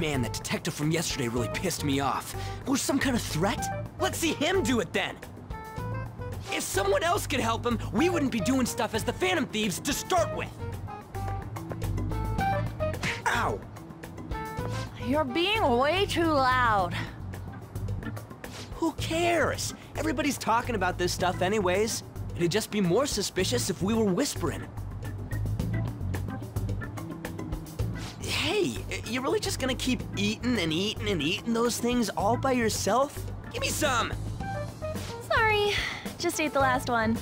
Man, that detective from yesterday really pissed me off. Was some kind of threat? Let's see him do it then! If someone else could help him, we wouldn't be doing stuff as the Phantom Thieves to start with! Ow! You're being way too loud. Who cares? Everybody's talking about this stuff anyways. It'd just be more suspicious if we were whispering. Hey, you're really just gonna keep eating and eating and eating those things all by yourself? Give me some! Sorry, just ate the last one.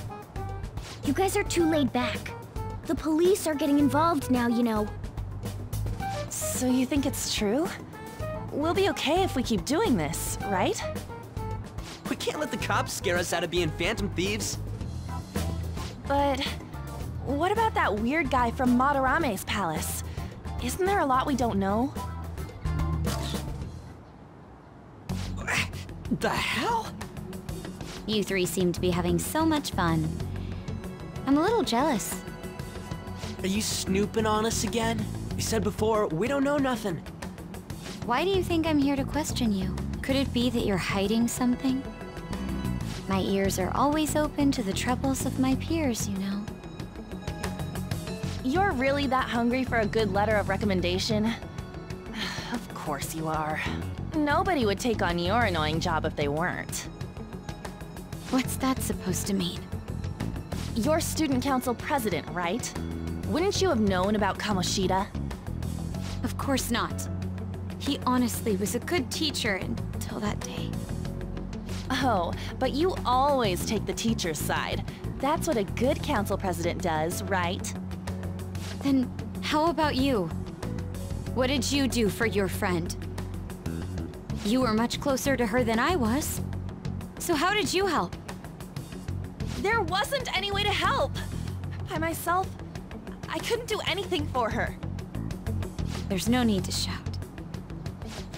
You guys are too laid back. The police are getting involved now, you know. So you think it's true? We'll be okay if we keep doing this, right? We can't let the cops scare us out of being Phantom Thieves. But what about that weird guy from Madarame's palace? Isn't there a lot we don't know? The hell? You three seem to be having so much fun. I'm a little jealous. Are you snooping on us again? You said before, we don't know nothing. Why do you think I'm here to question you? Could it be that you're hiding something? My ears are always open to the troubles of my peers, you know. You're really that hungry for a good letter of recommendation? Of course you are. Nobody would take on your annoying job if they weren't. What's that supposed to mean? You're student council president, right? Wouldn't you have known about Kamoshida? Of course not. He honestly was a good teacher until that day. Oh, but you always take the teacher's side. That's what a good council president does, right? Then how about you? What did you do for your friend? You were much closer to her than I was. So how did you help? There wasn't any way to help. By myself, I couldn't do anything for her. There's no need to shout.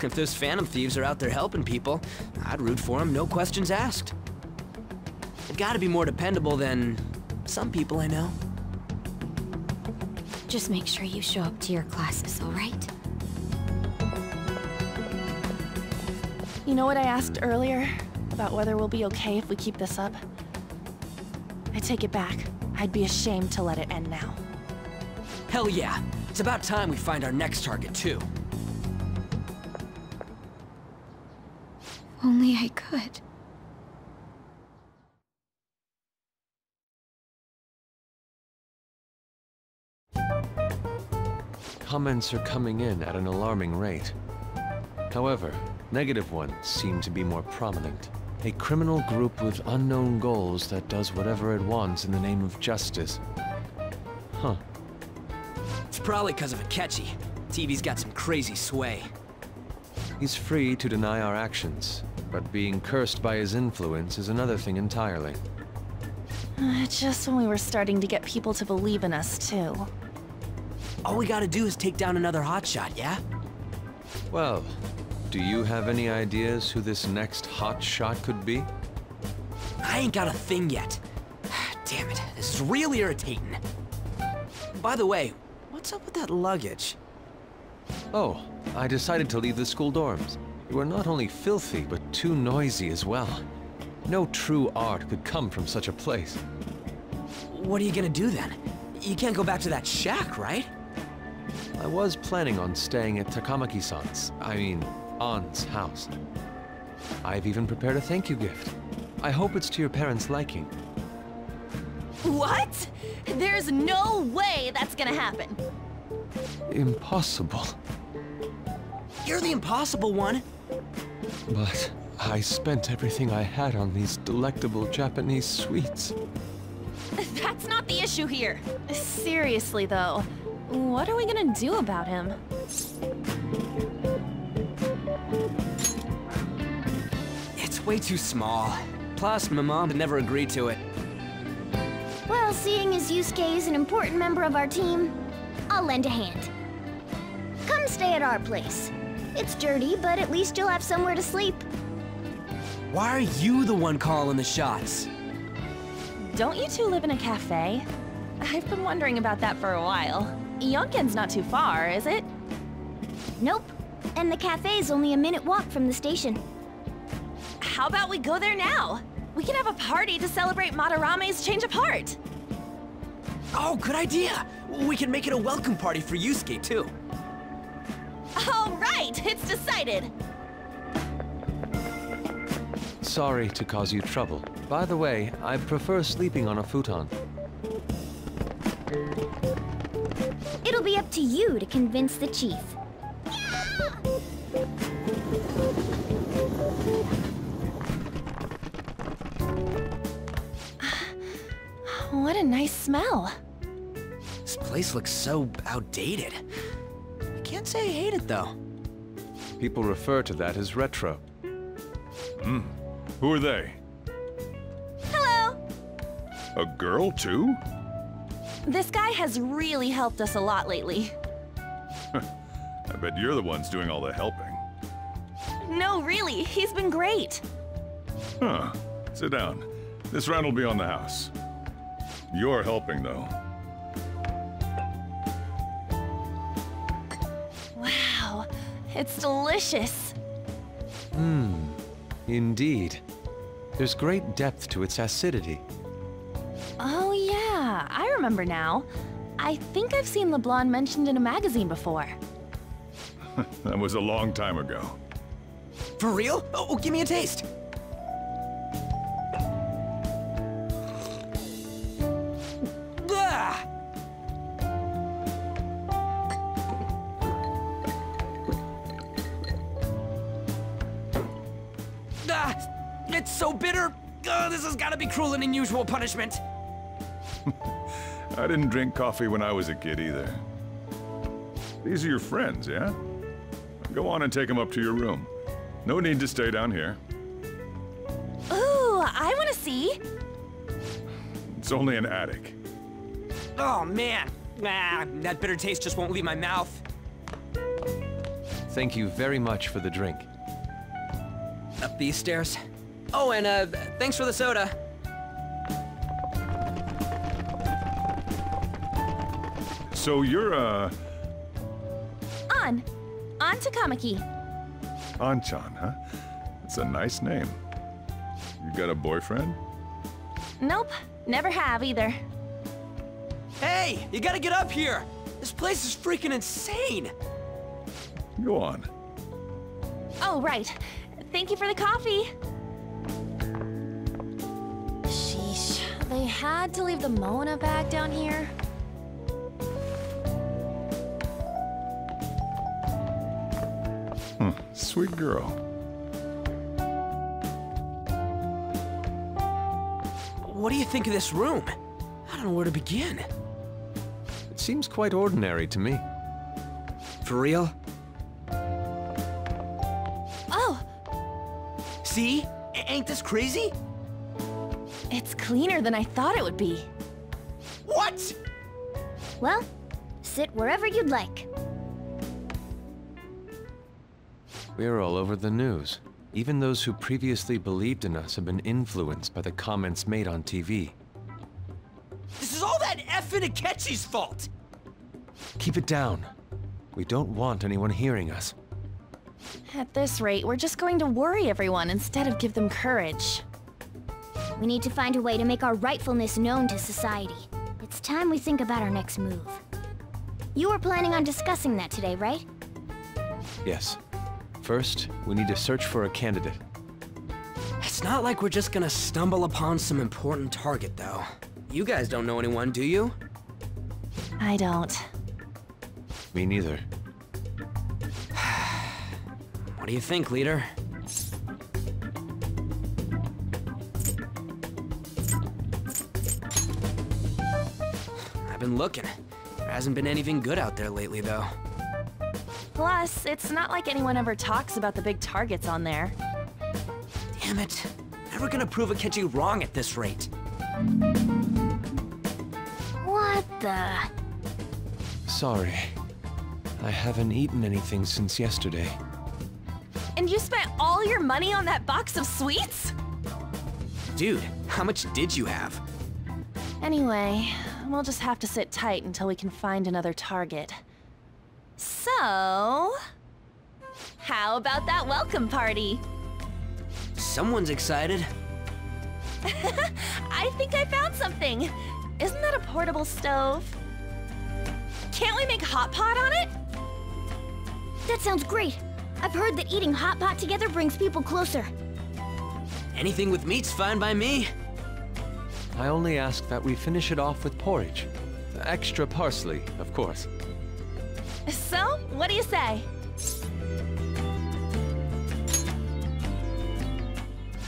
If those Phantom Thieves are out there helping people, I'd root for them, no questions asked. They've got to be more dependable than some people I know. Just make sure you show up to your classes, all right? You know what I asked earlier? About whether we'll be okay if we keep this up? I take it back. I'd be ashamed to let it end now. Hell yeah! It's about time we find our next target, too. Only I could. Comments are coming in at an alarming rate. However, negative ones seem to be more prominent. A criminal group with unknown goals that does whatever it wants in the name of justice. Huh. It's probably because of Akechi. TV's got some crazy sway. He's free to deny our actions, but being cursed by his influence is another thing entirely. Just when we were starting to get people to believe in us, too. All we gotta do is take down another hotshot, yeah? Well, do you have any ideas who this next hotshot could be? I ain't got a thing yet. Damn it, this is real irritating. By the way, what's up with that luggage? Oh, I decided to leave the school dorms. You are not only filthy, but too noisy as well. No true art could come from such a place. What are you gonna do then? You can't go back to that shack, right? I was planning on staying at Ann's house. I've even prepared a thank you gift. I hope it's to your parents' liking. What? There's no way that's gonna happen. Impossible. You're the impossible one. But I spent everything I had on these delectable Japanese sweets. That's not the issue here. Seriously, though, what are we gonna do about him? It's way too small. Plus, my mom never agreed to it. Well, seeing as Yusuke is an important member of our team, I'll lend a hand. Come stay at our place. It's dirty, but at least you'll have somewhere to sleep. Why are you the one calling the shots? Don't you two live in a cafe? I've been wondering about that for a while. Yonken's not too far, is it? Nope. And the cafe's only a minute walk from the station. How about we go there now? We can have a party to celebrate Madarame's change of heart. Oh, good idea! We can make it a welcome party for Yusuke, too. All right! It's decided! Sorry to cause you trouble. By the way, I prefer sleeping on a futon. It'll be up to you to convince the chief. What a nice smell. This place looks so outdated. I can't say I hate it, though. People refer to that as retro. Hmm. Who are they? Hello. A girl, too? This guy has really helped us a lot lately. I bet you're the ones doing all the helping. No, really. He's been great. Huh. Sit down. This round will be on the house. You're helping, though. Wow, it's delicious. Hmm, indeed. There's great depth to its acidity. Oh yeah, I remember now. I think I've seen LeBlanc mentioned in a magazine before. That was a long time ago. For real? Oh, give me a taste. It's so bitter! This has got to be cruel and unusual punishment. I didn't drink coffee when I was a kid either. These are your friends, yeah? Go on and take them up to your room. No need to stay down here. Ooh, I want to see. It's only an attic. Oh, man. That bitter taste just won't leave my mouth. Thank you very much for the drink. Up these stairs. Oh, and thanks for the soda. So you're Ann Takamaki. Ann-chan, huh? That's a nice name. You got a boyfriend? Nope, never have either. Hey, you gotta get up here! This place is freaking insane! Go on. Oh, right. Thank you for the coffee. Sheesh, they had to leave the Mona bag down here. Sweet girl. What do you think of this room? I don't know where to begin. It seems quite ordinary to me. For real? See? Ain't this crazy? It's cleaner than I thought it would be. What? Well, sit wherever you'd like. We're all over the news. Even those who previously believed in us have been influenced by the comments made on TV. This is all that effing Akechi's fault! Keep it down. We don't want anyone hearing us. At this rate, we're just going to worry everyone instead of give them courage. We need to find a way to make our rightfulness known to society. It's time we think about our next move. You were planning on discussing that today, right? Yes. First, we need to search for a candidate. It's not like we're just gonna stumble upon some important target, though. You guys don't know anyone, do you? I don't. Me neither. What do you think, leader? I've been looking. There hasn't been anything good out there lately, though. Plus, it's not like anyone ever talks about the big targets on there. Damn it. Never gonna prove Akechi wrong at this rate. What the? Sorry. I haven't eaten anything since yesterday. And you spent all your money on that box of sweets? Dude, how much did you have? Anyway, we'll just have to sit tight until we can find another target. So... How about that welcome party? Someone's excited. I think I found something. Isn't that a portable stove? Can't we make hot pot on it? That sounds great. I've heard that eating hot pot together brings people closer. Anything with meat's fine by me. I only ask that we finish it off with porridge. Extra parsley, of course. So, what do you say?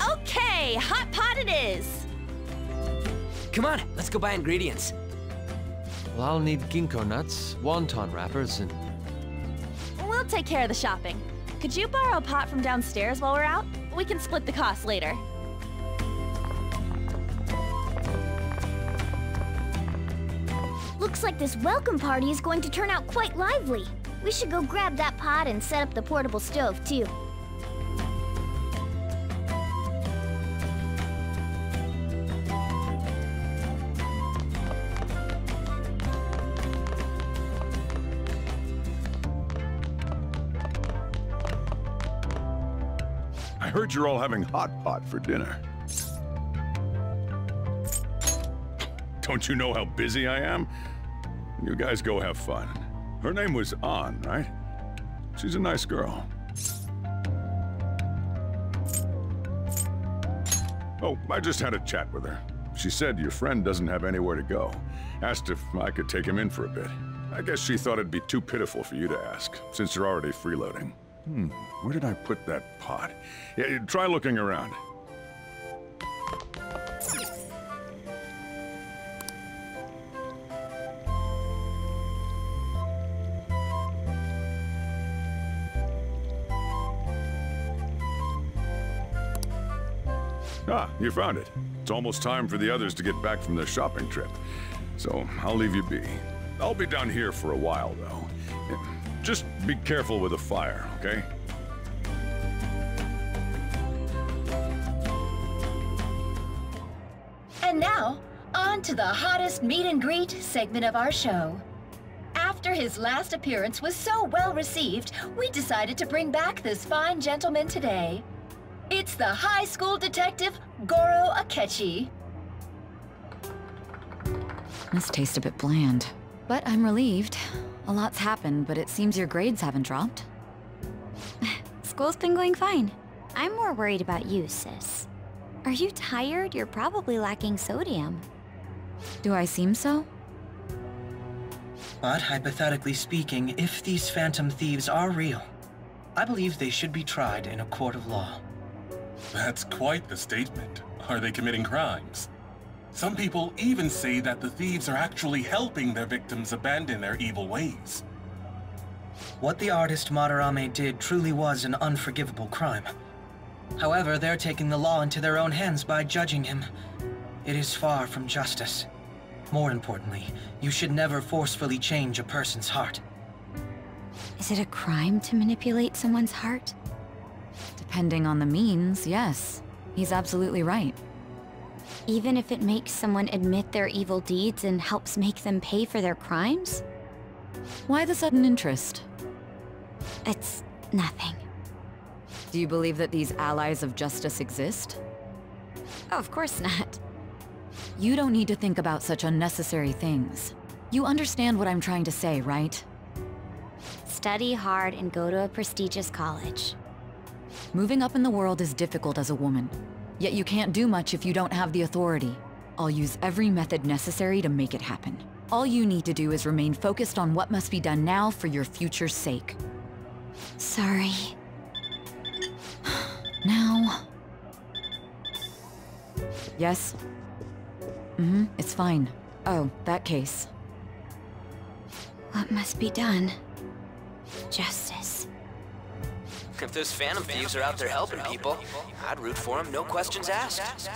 Okay, hot pot it is! Come on, let's go buy ingredients. Well, I'll need ginkgo nuts, wonton wrappers, and... We'll take care of the shopping. Could you borrow a pot from downstairs while we're out? We can split the cost later. Looks like this welcome party is going to turn out quite lively. We should go grab that pot and set up the portable stove, too. I heard you're all having hot pot for dinner. Don't you know how busy I am? You guys go have fun. Her name was Ann, right? She's a nice girl. Oh, I just had a chat with her. She said your friend doesn't have anywhere to go. Asked if I could take him in for a bit. I guess she thought it'd be too pitiful for you to ask, since you're already freeloading. Where did I put that pot? Yeah, try looking around. Ah, you found it. It's almost time for the others to get back from their shopping trip, so I'll leave you be. I'll be down here for a while, though. Just be careful with the fire, okay? And now, on to the hottest meet and greet segment of our show. After his last appearance was so well received, we decided to bring back this fine gentleman today. It's the high school detective, Goro Akechi. This tastes a bit bland, but I'm relieved. A lot's happened, but it seems your grades haven't dropped. School's been going fine. I'm more worried about you, sis. Are you tired? You're probably lacking sodium. Do I seem so? But hypothetically speaking, if these Phantom Thieves are real, I believe they should be tried in a court of law. That's quite the statement. Are they committing crimes? Some people even say that the thieves are actually helping their victims abandon their evil ways. What the artist Madarame did truly was an unforgivable crime. However, they're taking the law into their own hands by judging him. It is far from justice. More importantly, you should never forcefully change a person's heart. Is it a crime to manipulate someone's heart? Depending on the means, yes. He's absolutely right. Even if it makes someone admit their evil deeds and helps make them pay for their crimes? Why the sudden interest? It's nothing. Do you believe that these allies of justice exist? Oh, of course not. You don't need to think about such unnecessary things. You understand what I'm trying to say, right? Study hard and go to a prestigious college. Moving up in the world is difficult as a woman, yet you can't do much if you don't have the authority. I'll use every method necessary to make it happen. All you need to do is remain focused on what must be done now for your future's sake. Sorry. Now... Yes? It's fine. Oh, that case. What must be done? Justice. If those Phantom Thieves are out there helping people, I'd root for them, no questions asked.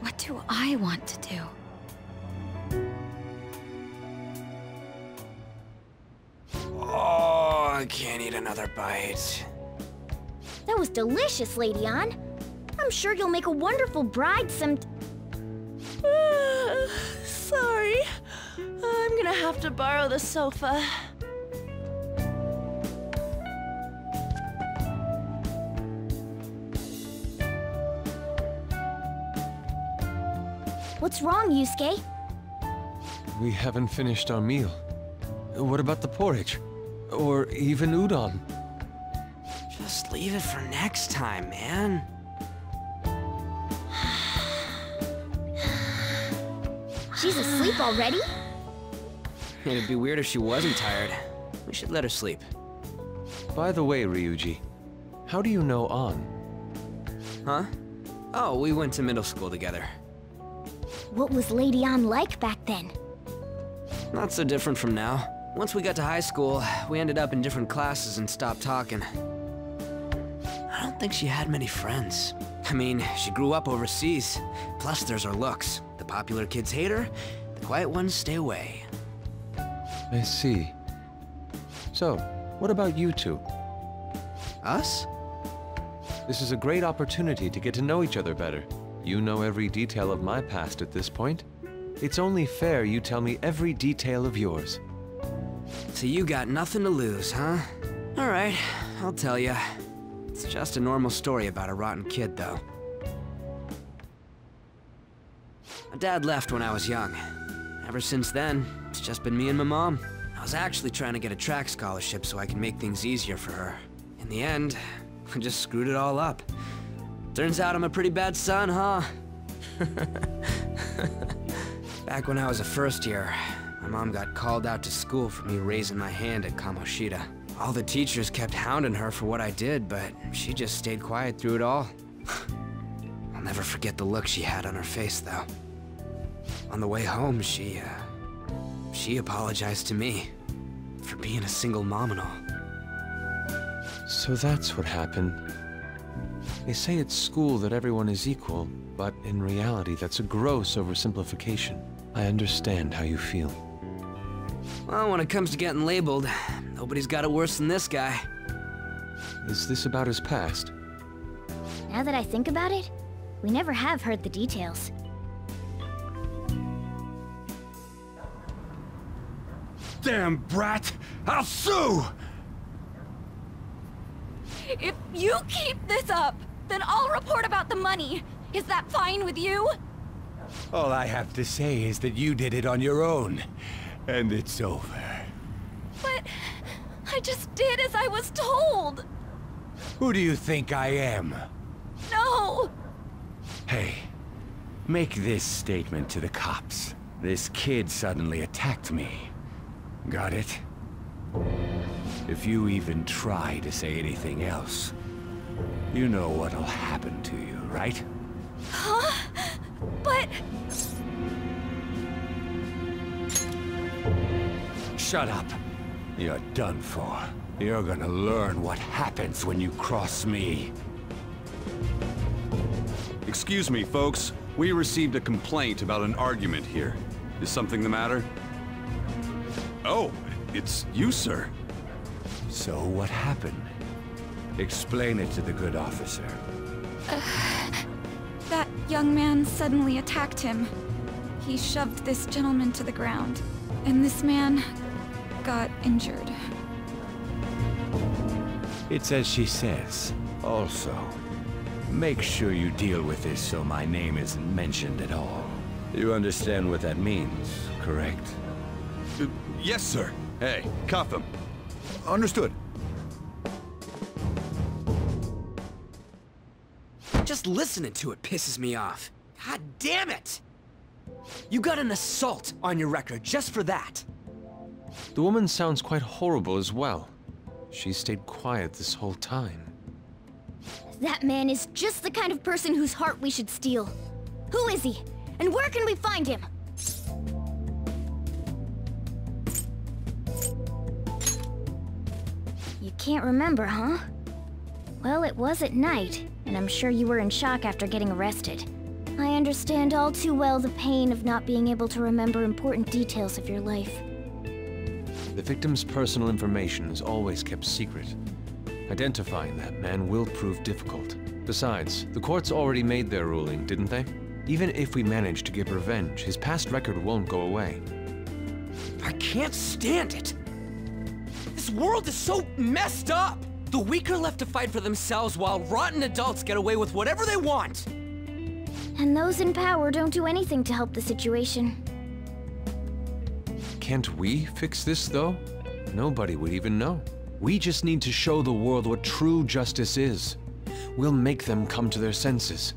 What do I want to do? Oh, I can't eat another bite. That was delicious, Lady Ann. I'm sure you'll make a wonderful bride some... Sorry. I'm gonna have to borrow the sofa. What's wrong, Yusuke? We haven't finished our meal. What about the porridge? Or even udon? Just leave it for next time, man. She's asleep already? It'd be weird if she wasn't tired. We should let her sleep. By the way, Ryuji, how do you know Ann? Huh? Oh, we went to middle school together. What was Lady Ann like back then? Not so different from now. Once we got to high school, we ended up in different classes and stopped talking. I don't think she had many friends. I mean, she grew up overseas. Plus, there's her looks. The popular kids hate her, the quiet ones stay away. I see. So, what about you two? Us? This is a great opportunity to get to know each other better. You know every detail of my past at this point. It's only fair you tell me every detail of yours. So you got nothing to lose, huh? All right, I'll tell you. It's just a normal story about a rotten kid, though. My dad left when I was young. Ever since then, it's just been me and my mom. I was actually trying to get a track scholarship so I could make things easier for her. In the end, I just screwed it all up. Turns out I'm a pretty bad son, huh? Back when I was a first year, my mom got called out to school for me raising my hand at Kamoshida. All the teachers kept hounding her for what I did, but she just stayed quiet through it all. I'll never forget the look she had on her face, though. On the way home, she apologized to me for being a single mom and all. So that's what happened. They say at school that everyone is equal, but in reality, that's a gross oversimplification. I understand how you feel. Well, when it comes to getting labeled, nobody's got it worse than this guy. Is this about his past? Now that I think about it, we never have heard the details. Damn brat! I'll sue! If you keep this up, then I'll report about the money. Is that fine with you? All I have to say is that you did it on your own. And it's over. But I just did as I was told. Who do you think I am? No! Hey, make this statement to the cops. This kid suddenly attacked me. Got it? If you even try to say anything else, you know what'll happen to you, right? Huh? But... Shut up. You're done for. You're gonna learn what happens when you cross me. Excuse me, folks. We received a complaint about an argument here. Is something the matter? Oh, it's you, sir. So what happened? Explain it to the good officer. That young man suddenly attacked him. He shoved this gentleman to the ground, and this man got injured. It's as she says. Also, make sure you deal with this so my name isn't mentioned at all. You understand what that means, correct? Yes, sir. Hey, cuff him. Understood. Just listening to it pisses me off. God damn it! You got an assault on your record just for that. The woman sounds quite horrible as well. She stayed quiet this whole time. That man is just the kind of person whose heart we should steal. Who is he? And where can we find him? You can't remember, huh? Well, it was at night, and I'm sure you were in shock after getting arrested. I understand all too well the pain of not being able to remember important details of your life. The victim's personal information is always kept secret. Identifying that man will prove difficult. Besides, the courts already made their ruling, didn't they? Even if we manage to get revenge, his past record won't go away. I can't stand it! This world is so messed up! The weak are left to fight for themselves while rotten adults get away with whatever they want! And those in power don't do anything to help the situation. Can't we fix this, though? Nobody would even know. We just need to show the world what true justice is. We'll make them come to their senses.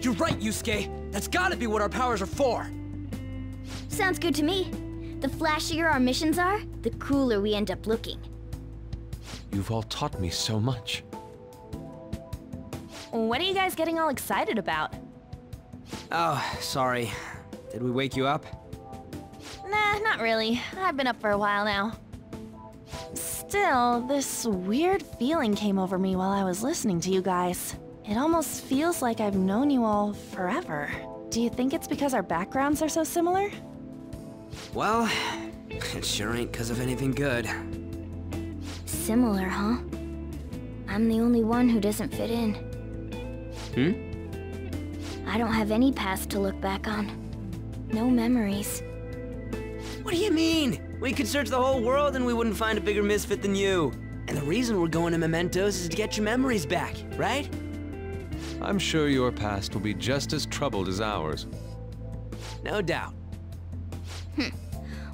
You're right, Yusuke! That's gotta be what our powers are for! Sounds good to me. The flashier our missions are, the cooler we end up looking. You've all taught me so much. What are you guys getting all excited about? Oh, sorry. Did we wake you up? Nah, not really. I've been up for a while now. Still, this weird feeling came over me while I was listening to you guys. It almost feels like I've known you all forever. Do you think it's because our backgrounds are so similar? Well, it sure ain't because of anything good. Similar, huh? I'm the only one who doesn't fit in. Hmm? I don't have any past to look back on. No memories. What do you mean? We could search the whole world and we wouldn't find a bigger misfit than you. And the reason we're going to Mementos is to get your memories back, right? I'm sure your past will be just as troubled as ours. No doubt.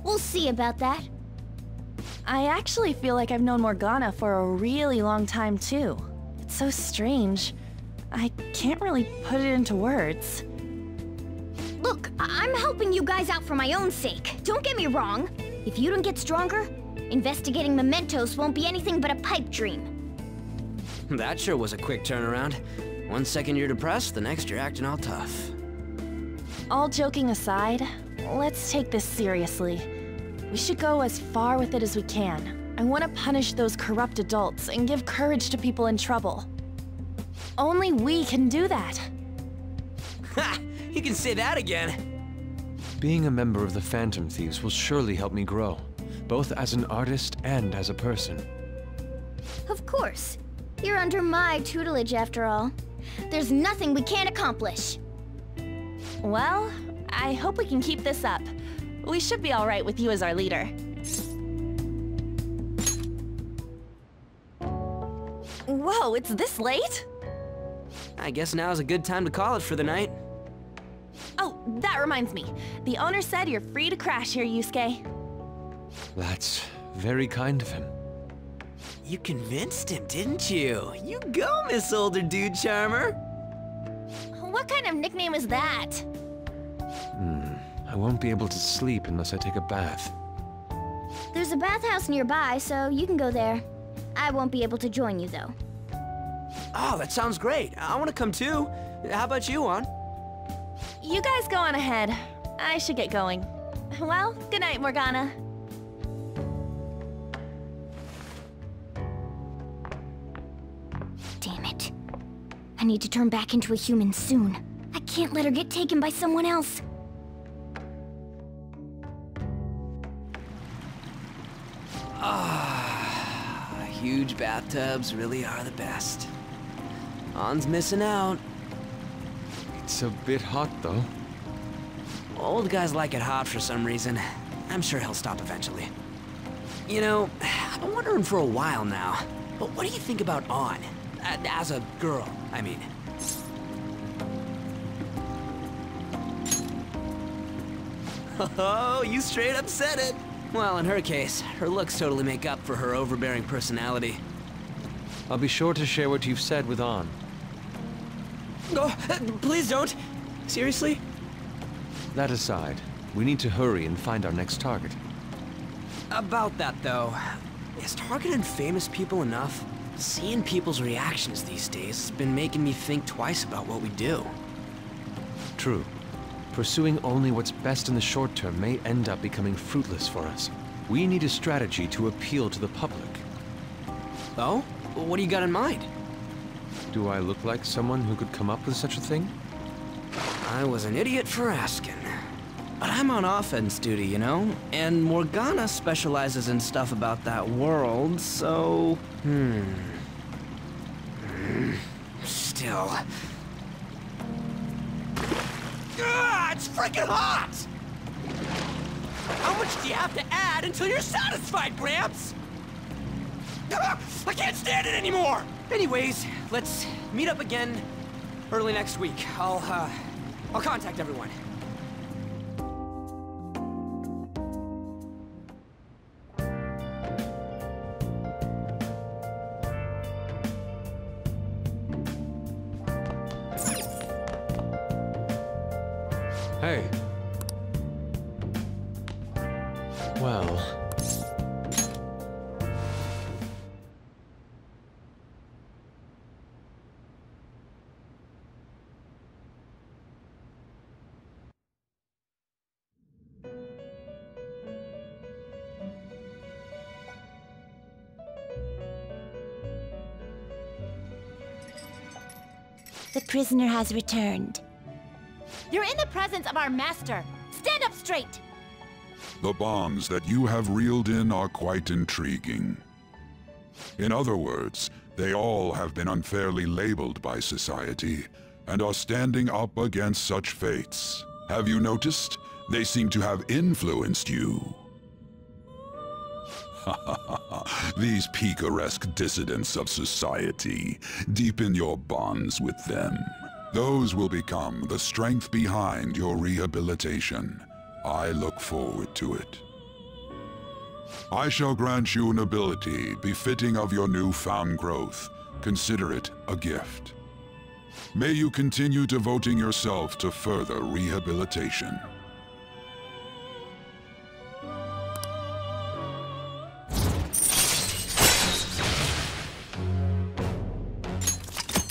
We'll see about that. I actually feel like I've known Morgana for a really long time, too. It's so strange. I can't really put it into words. Look, I'm helping you guys out for my own sake. Don't get me wrong. If you don't get stronger, investigating Mementos won't be anything but a pipe dream. That sure was a quick turnaround. 1 second you're depressed, the next you're acting all tough. All joking aside, let's take this seriously. We should go as far with it as we can. I want to punish those corrupt adults and give courage to people in trouble. Only we can do that. Ha! You can say that again! Being a member of the Phantom Thieves will surely help me grow, both as an artist and as a person. Of course. You're under my tutelage after all. There's nothing we can't accomplish. Well, I hope we can keep this up. We should be all right with you as our leader. Whoa, it's this late? I guess now's a good time to call it for the night. Oh, that reminds me. The owner said you're free to crash here, Yusuke. That's very kind of him. You convinced him, didn't you? You go, Miss Older Dude Charmer! What kind of nickname is that? I won't be able to sleep unless I take a bath. There's a bathhouse nearby, so you can go there. I won't be able to join you, though. Oh, that sounds great. I want to come too. How about you, Ann? You guys go on ahead. I should get going. Well, good night, Morgana. Damn it. I need to turn back into a human soon. I can't let her get taken by someone else. Huge bathtubs really are the best. Ann's missing out. It's a bit hot, though. Old guys like it hot for some reason. I'm sure he'll stop eventually. You know, I've been wondering for a while now, but what do you think about Ann? As a girl, I mean. Oh, you straight up said it! Well, in her case, her looks totally make up for her overbearing personality. I'll be sure to share what you've said with Ann. No, please don't! Seriously? That aside, we need to hurry and find our next target. About that, though, is targeting famous people enough? Seeing people's reactions these days has been making me think twice about what we do. True. Pursuing only what's best in the short term may end up becoming fruitless for us. We need a strategy to appeal to the public. Oh? What do you got in mind? Do I look like someone who could come up with such a thing? I was an idiot for asking. But I'm on offense duty, you know? And Morgana specializes in stuff about that world, so... Still... Ah, it's freaking hot! How much do you have to add until you're satisfied, Gramps? I can't stand it anymore! Anyways, let's meet up again Early next week, I'll contact everyone. Hey. Well. The prisoner has returned. You're in the presence of our master. Stand up straight! The bombs that you have reeled in are quite intriguing. In other words, they all have been unfairly labeled by society, and are standing up against such fates. Have you noticed? They seem to have influenced you. These picaresque dissidents of society. Deepen your bonds with them. Those will become the strength behind your rehabilitation. I look forward to it. I shall grant you an ability befitting of your newfound growth. Consider it a gift. May you continue devoting yourself to further rehabilitation.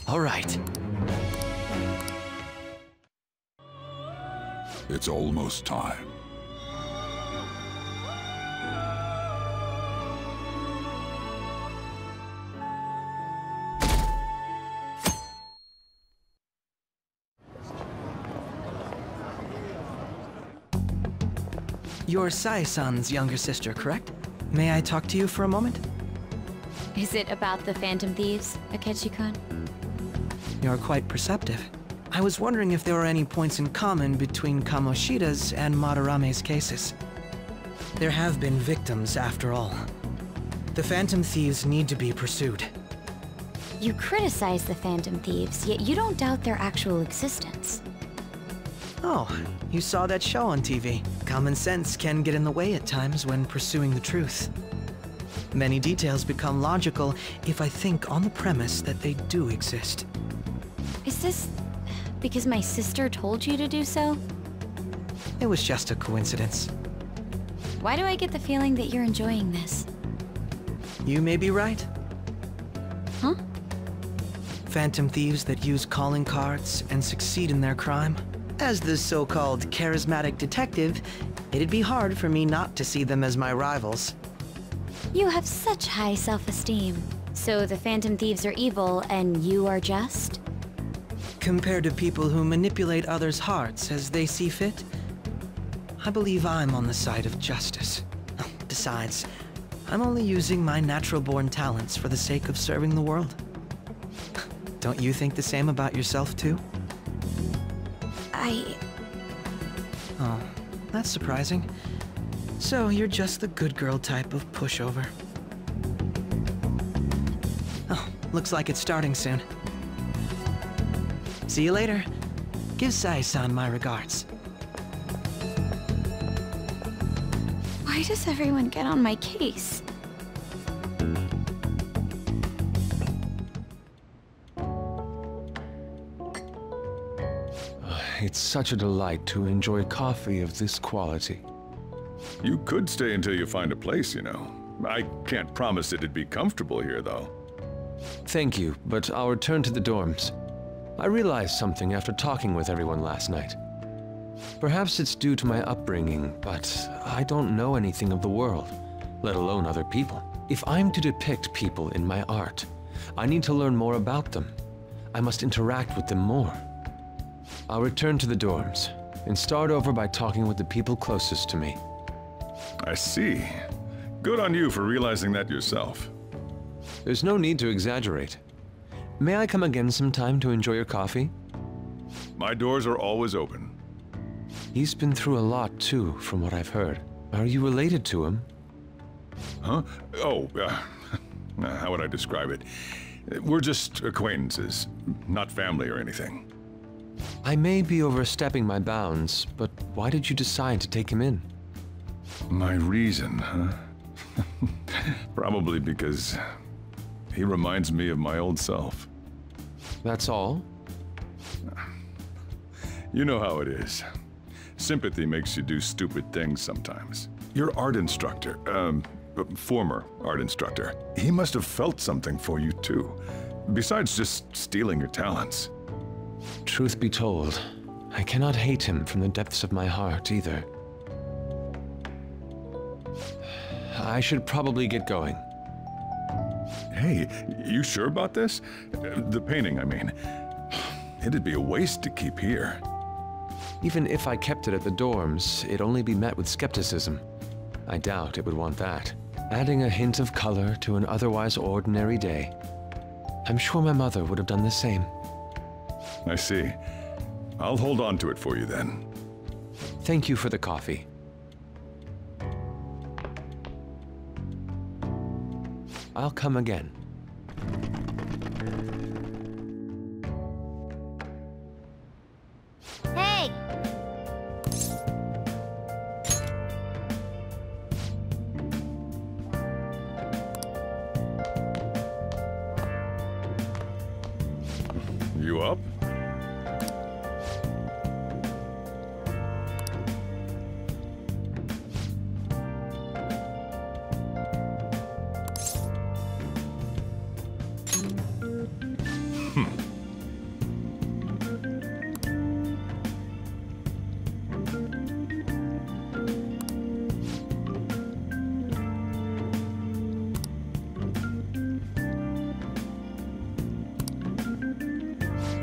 All right. It's almost time. You're Sai-san's younger sister, correct? May I talk to you for a moment? Is it about the Phantom Thieves, Akechi-kun? You're quite perceptive. I was wondering if there were any points in common between Kamoshida's and Madarame's cases. There have been victims, after all. The Phantom Thieves need to be pursued. You criticize the Phantom Thieves, yet you don't doubt their actual existence. Oh, you saw that show on TV. Common sense can get in the way at times when pursuing the truth. Many details become logical if I think on the premise that they do exist. Is this because my sister told you to do so? It was just a coincidence. Why do I get the feeling that you're enjoying this? You may be right. Huh? Phantom thieves that use calling cards and succeed in their crime. As the so-called charismatic detective, it'd be hard for me not to see them as my rivals. You have such high self-esteem. So the Phantom Thieves are evil and you are just? Compared to people who manipulate others' hearts as they see fit, I believe I'm on the side of justice. Besides, I'm only using my natural-born talents for the sake of serving the world. Don't you think the same about yourself, too? Oh, that's surprising. So you're just the good girl type of pushover. Oh, looks like it's starting soon. See you later. Give Sai-san my regards. Why does everyone get on my case? It's such a delight to enjoy coffee of this quality. You could stay until you find a place, you know. I can't promise it'd be comfortable here, though. Thank you, but I'll return to the dorms. I realized something after talking with everyone last night. Perhaps it's due to my upbringing, but I don't know anything of the world, let alone other people. If I'm to depict people in my art, I need to learn more about them. I must interact with them more. I'll return to the dorms and start over by talking with the people closest to me. I see. Good on you for realizing that yourself. There's no need to exaggerate. May I come again sometime to enjoy your coffee? My doors are always open. He's been through a lot, too, from what I've heard. Are you related to him? Huh? Oh, how would I describe it? We're just acquaintances, not family or anything. I may be overstepping my bounds, but why did you decide to take him in? My reason, huh? Probably because he reminds me of my old self. That's all? You know how it is. Sympathy makes you do stupid things sometimes. Your art instructor, former art instructor, he must have felt something for you too, besides just stealing your talents. Truth be told, I cannot hate him from the depths of my heart either. I should probably get going. Hey, you sure about this? The painting, I mean. It'd be a waste to keep here. Even if I kept it at the dorms, it'd only be met with skepticism. I doubt it would want that. Adding a hint of color to an otherwise ordinary day. I'm sure my mother would have done the same. I see. I'll hold on to it for you then. Thank you for the coffee. I'll come again. Hey! You up?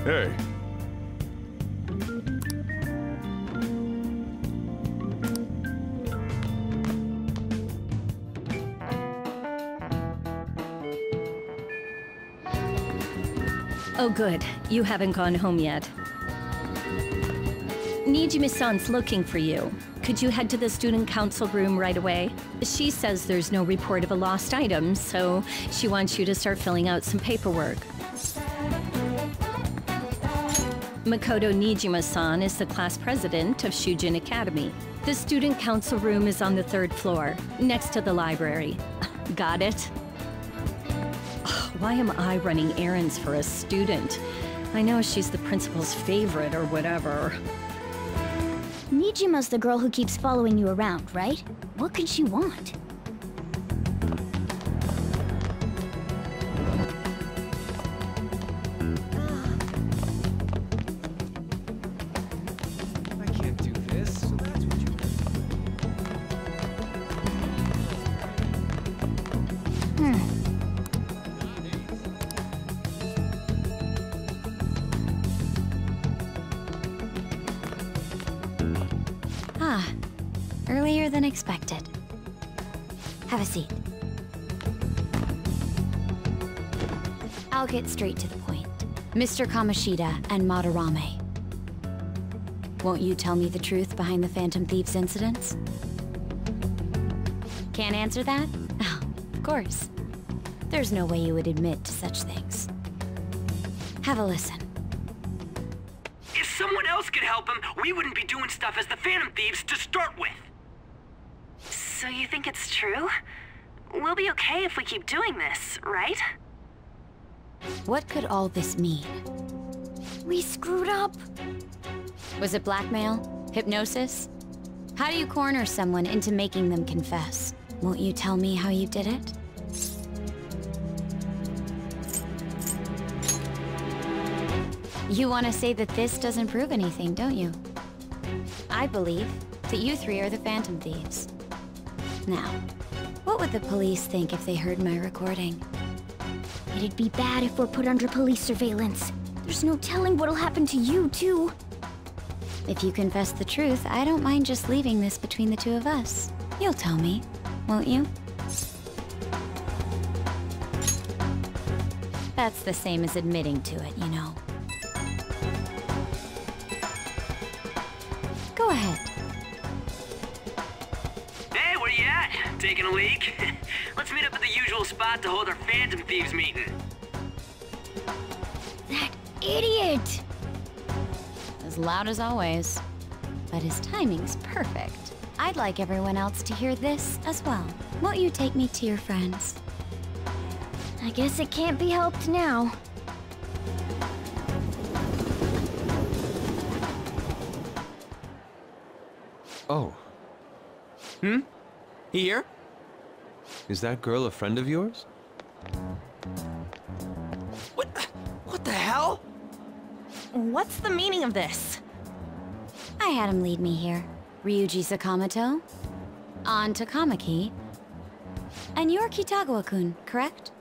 Hey. Oh good, you haven't gone home yet. Nijima-san's looking for you. Could you head to the student council room right away? She says there's no report of a lost item, so she wants you to start filling out some paperwork. Makoto Nijima-san is the class president of Shujin Academy. The student council room is on the 3rd floor, next to the library. Got it? Why am I running errands for a student? I know she's the principal's favorite or whatever. Nijima's the girl who keeps following you around, right? What could she want? Earlier than expected. Have a seat. I'll get straight to the point. Mr. Kamoshida and Madarame. Won't you tell me the truth behind the Phantom Thieves incidents? Can't answer that? Oh, of course. There's no way you would admit to such things. Have a listen. If someone else could help him, we wouldn't be doing stuff as the Phantom Thieves to start with. So you think it's true? We'll be okay if we keep doing this, right? What could all this mean? We screwed up. Was it blackmail? Hypnosis? How do you corner someone into making them confess? Won't you tell me how you did it? You want to say that this doesn't prove anything, don't you? I believe that you three are the Phantom Thieves. Now, what would the police think if they heard my recording? It'd be bad if we're put under police surveillance. There's no telling what'll happen to you, too. If you confess the truth, I don't mind just leaving this between the two of us. You'll tell me, won't you? That's the same as admitting to it, you know. Go ahead. Taking a leak? Let's meet up at the usual spot to hold our Phantom Thieves meeting. idiot! As loud as always. But his timing's perfect. I'd like everyone else to hear this as well. Won't you take me to your friends? I guess it can't be helped now. Oh. Hmm? Here? Is that girl a friend of yours? What the hell? What's the meaning of this? I had him lead me here. Ryuji Sakamoto, Ann Takamaki, and you're Kitagawa-kun, correct?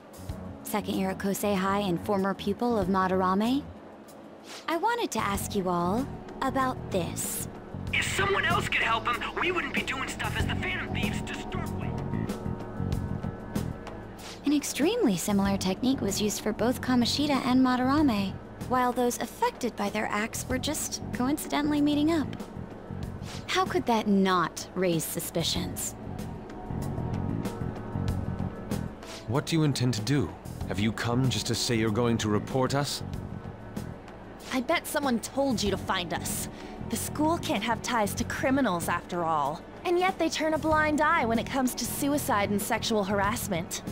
Second year at Kosei High and former pupil of Madarame. I wanted to ask you all about this. If someone else could help him, we wouldn't be doing stuff as the Phantom Thieves to start with. An extremely similar technique was used for both Kamoshida and Madarame, while those affected by their acts were just coincidentally meeting up. How could that not raise suspicions? What do you intend to do? Have you come just to say you're going to report us? I bet someone told you to find us. The school can't have ties to criminals after all. And yet they turn a blind eye when it comes to suicide and sexual harassment.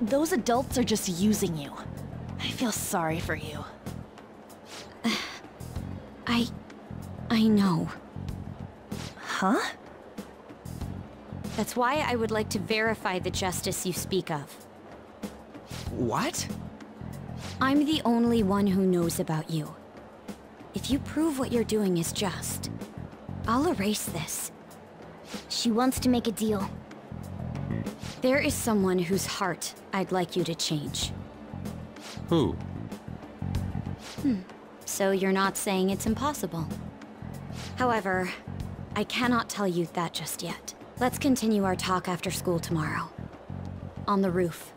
Those adults are just using you. I feel sorry for you. I know. Huh? That's why I would like to verify the justice you speak of. What? I'm the only one who knows about you. If you prove what you're doing is just, I'll erase this. She wants to make a deal. There is someone whose heart I'd like you to change. Who? So you're not saying it's impossible. However, I cannot tell you that just yet. Let's continue our talk after school tomorrow. On the roof.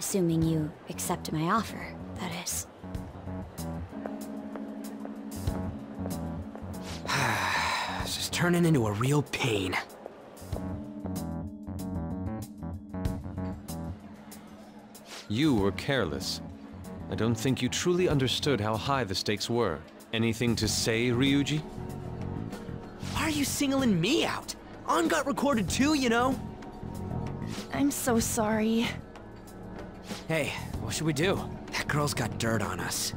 Assuming you accept my offer, that is. This is turning into a real pain. You were careless. I don't think you truly understood how high the stakes were. Anything to say, Ryuji? Why are you singling me out? An got recorded too, you know? I'm so sorry. Hey, what should we do? That girl's got dirt on us.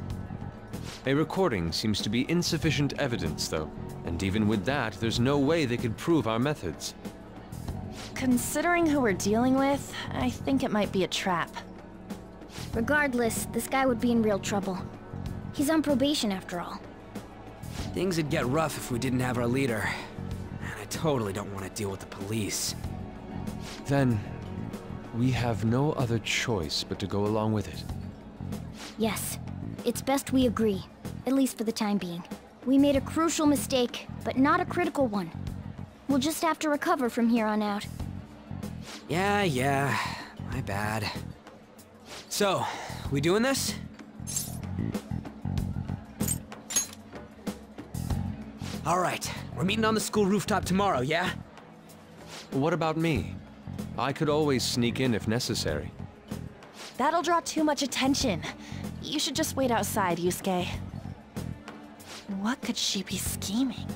A recording seems to be insufficient evidence, though. And even with that, there's no way they could prove our methods. Considering who we're dealing with, I think it might be a trap. Regardless, this guy would be in real trouble. He's on probation after all. Things would get rough if we didn't have our leader. And I totally don't want to deal with the police. Then, we have no other choice but to go along with it. Yes. It's best we agree. At least for the time being. We made a crucial mistake, but not a critical one. We'll just have to recover from here on out. Yeah. My bad. So, we doing this? All right, we're meeting on the school rooftop tomorrow, yeah? What about me? I could always sneak in if necessary. That'll draw too much attention. You should just wait outside, Yusuke. What could she be scheming?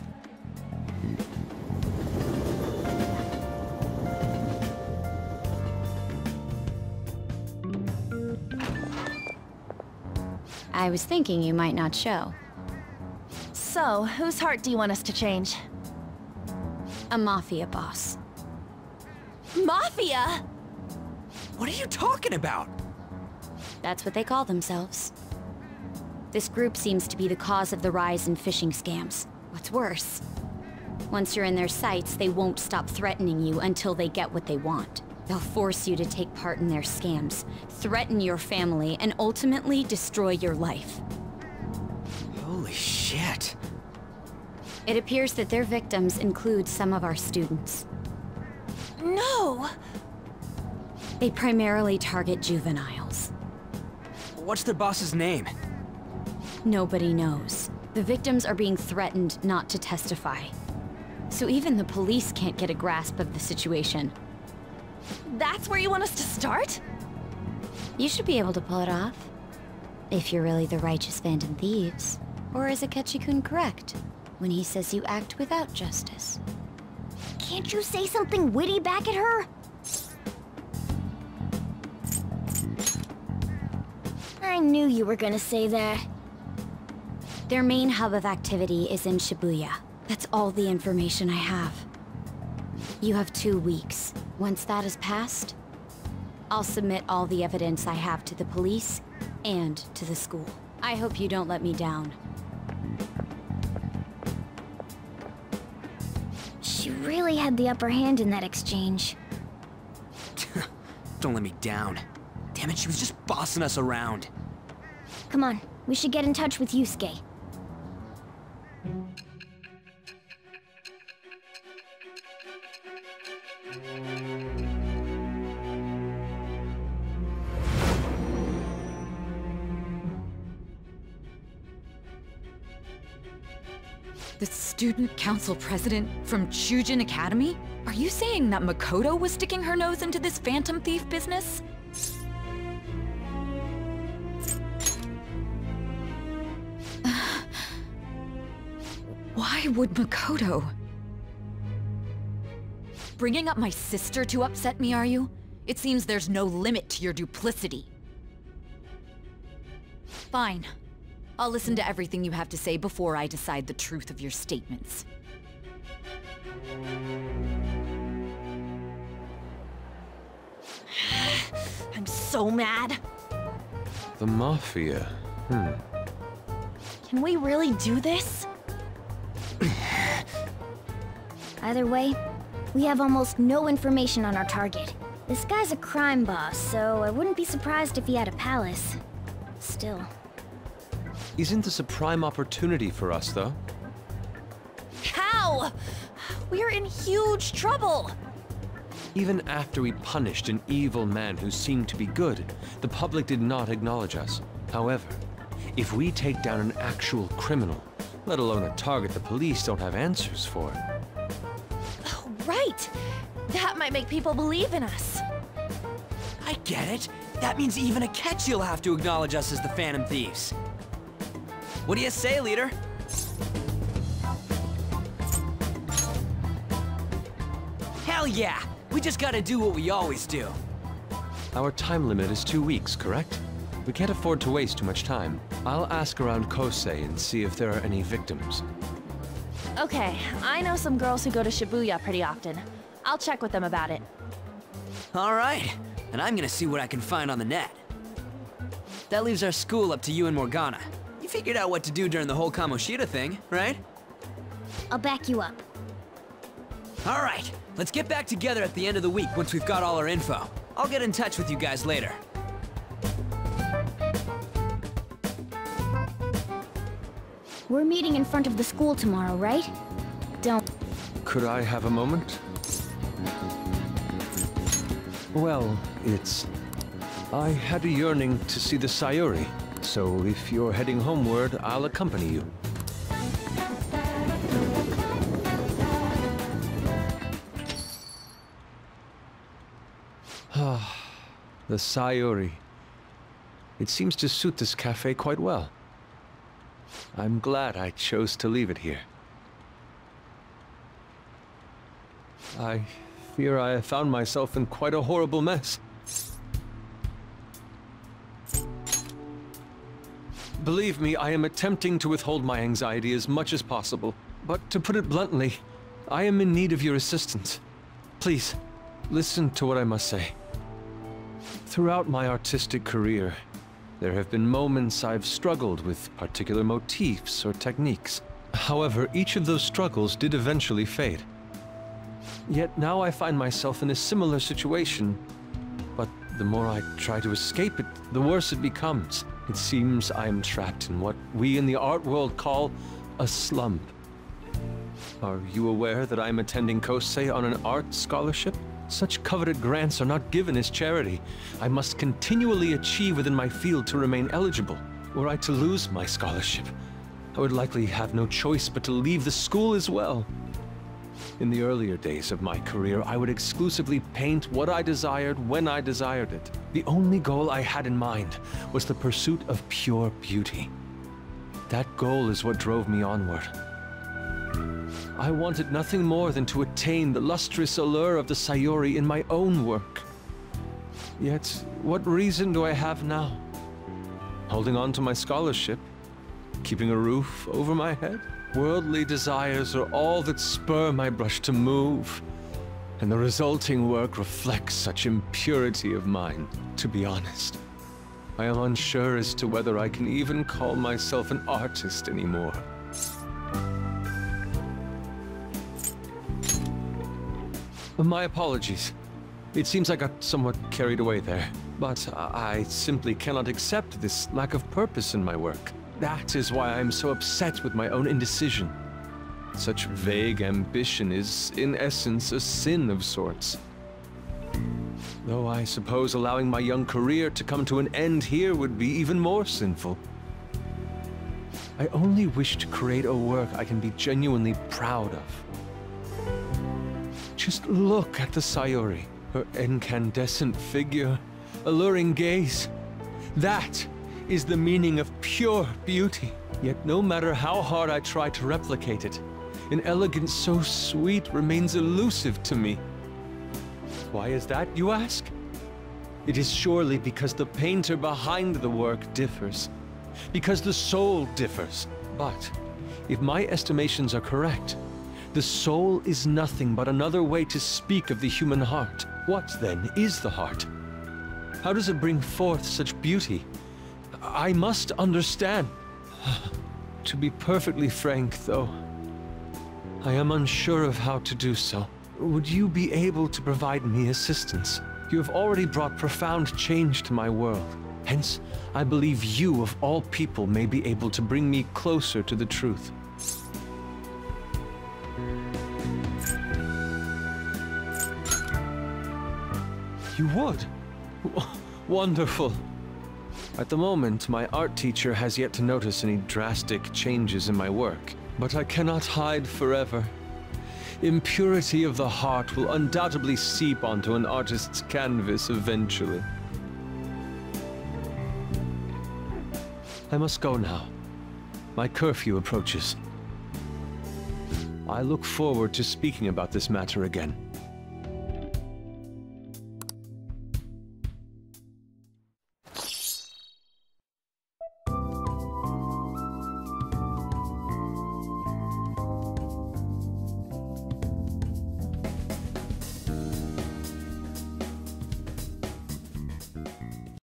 I was thinking you might not show. So, whose heart do you want us to change? A mafia boss. Mafia?! What are you talking about? That's what they call themselves. This group seems to be the cause of the rise in phishing scams. What's worse, once you're in their sights, they won't stop threatening you until they get what they want. They'll force you to take part in their scams, threaten your family, and ultimately destroy your life. Holy shit. It appears that their victims include some of our students. No! They primarily target juveniles. What's their boss's name? Nobody knows. The victims are being threatened not to testify. So even the police can't get a grasp of the situation. That's where you want us to start? You should be able to pull it off. If you're really the righteous Phantom Thieves, or is Akechi-kun correct when he says you act without justice? Can't you say something witty back at her? I knew you were gonna say that. Their main hub of activity is in Shibuya. That's all the information I have. You have 2 weeks. Once that is passed, I'll submit all the evidence I have to the police and to the school. I hope you don't let me down. She really had the upper hand in that exchange. Don't let me down. Damn it, she was just bossing us around. Come on, we should get in touch with Yusuke. The student council president from Shujin Academy? Are you saying that Makoto was sticking her nose into this Phantom Thief business? Why would Makoto? Bringing up my sister to upset me, are you? It seems there's no limit to your duplicity. Fine. I'll listen to everything you have to say before I decide the truth of your statements. I'm so mad. The Mafia. Can we really do this? Either way, we have almost no information on our target. This guy's a crime boss, so I wouldn't be surprised if he had a palace. Still. Isn't this a prime opportunity for us, though? How? We're in huge trouble! Even after we punished an evil man who seemed to be good, the public did not acknowledge us. However, if we take down an actual criminal, let alone a target the police don't have answers for... Oh, right! That might make people believe in us. I get it. That means even Akechi will have to acknowledge us as the Phantom Thieves. What do you say, leader? Hell yeah! We just gotta do what we always do. Our time limit is 2 weeks, correct? We can't afford to waste too much time. I'll ask around Kosei and see if there are any victims. Okay, I know some girls who go to Shibuya pretty often. I'll check with them about it. Alright, and I'm gonna see what I can find on the net. That leaves our school up to you and Morgana. Figured out what to do during the whole Kamoshida thing, right? I'll back you up. All right, let's get back together at the end of the week once we've got all our info. I'll get in touch with you guys later. We're meeting in front of the school tomorrow, right? Don't... Could I have a moment? Well, I had a yearning to see the Sayuri. So, if you're heading homeward, I'll accompany you. Ah, the Sayuri. It seems to suit this cafe quite well. I'm glad I chose to leave it here. I fear I have found myself in quite a horrible mess. Believe me, I am attempting to withhold my anxiety as much as possible. But to put it bluntly, I am in need of your assistance. Please, listen to what I must say. Throughout my artistic career, there have been moments I've struggled with particular motifs or techniques. However, each of those struggles did eventually fade. Yet now I find myself in a similar situation, but the more I try to escape it, the worse it becomes. It seems I am trapped in what we in the art world call a slump. Are you aware that I am attending Kosei on an art scholarship? Such coveted grants are not given as charity. I must continually achieve within my field to remain eligible. Were I to lose my scholarship, I would likely have no choice but to leave the school as well. In the earlier days of my career, I would exclusively paint what I desired when I desired it. The only goal I had in mind was the pursuit of pure beauty. That goal is what drove me onward. I wanted nothing more than to attain the lustrous allure of the Sayuri in my own work. Yet, what reason do I have now? Holding on to my scholarship? Keeping a roof over my head? Worldly desires are all that spur my brush to move, and the resulting work reflects such impurity of mind. To be honest, I am unsure as to whether I can even call myself an artist anymore. My apologies. It seems I got somewhat carried away there, but I simply cannot accept this lack of purpose in my work. That is why I'm so upset with my own indecision. Such vague ambition is, in essence, a sin of sorts. Though I suppose allowing my young career to come to an end here would be even more sinful. I only wish to create a work I can be genuinely proud of. Just look at the Sayuri, her incandescent figure, alluring gaze. That is the meaning of pure beauty. Yet no matter how hard I try to replicate it, an elegance so sweet remains elusive to me. Why is that, you ask? It is surely because the painter behind the work differs, because the soul differs. But if my estimations are correct, the soul is nothing but another way to speak of the human heart. What then is the heart? How does it bring forth such beauty? I must understand. To be perfectly frank, though, I am unsure of how to do so. Would you be able to provide me assistance? You have already brought profound change to my world. Hence, I believe you, of all people, may be able to bring me closer to the truth. You would? Wonderful. At the moment, my art teacher has yet to notice any drastic changes in my work, but I cannot hide forever. Impurity of the heart will undoubtedly seep onto an artist's canvas eventually. I must go now. My curfew approaches. I look forward to speaking about this matter again.